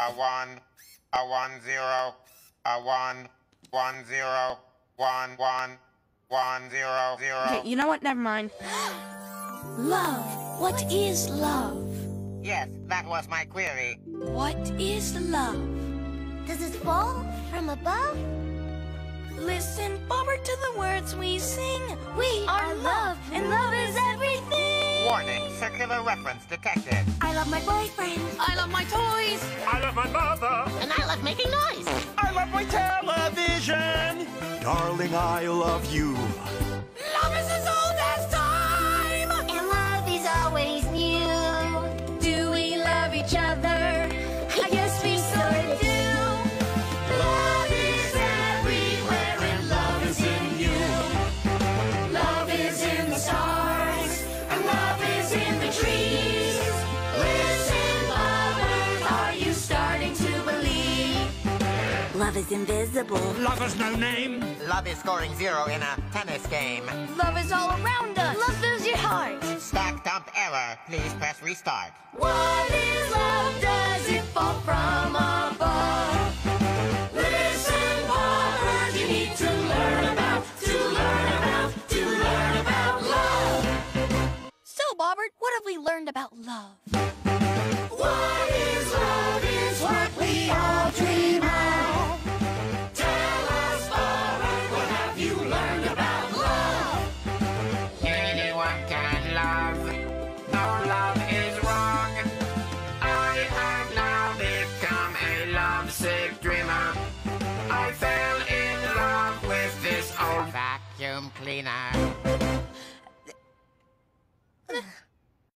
1 0 1 0 1 1 0 1 1 0 1 0 0. Okay, you know what? Never mind. Love. What is love? Yes, that was my query. What is love? Does it fall from above? Listen forward to the words we sing. We are love, and love is everything. Warning, circular reference detected. I love my boyfriend. I love my toys. I love my mother. And I love making noise. I love my television. Darling, I love you. Love is as old as time. And love is always new. Do we love each other? I guess we sort of do. Love is invisible. Love has no name. Love is scoring 0 in a tennis game. Love is all around us. Love fills your heart. Stack dump error. Please press restart. What is love? Does it fall from above? Listen, Potter, you need to learn about, to learn about, to learn about love. So, Bobbert, what have we learned about love? What is love is what we all dream of. Cleaner.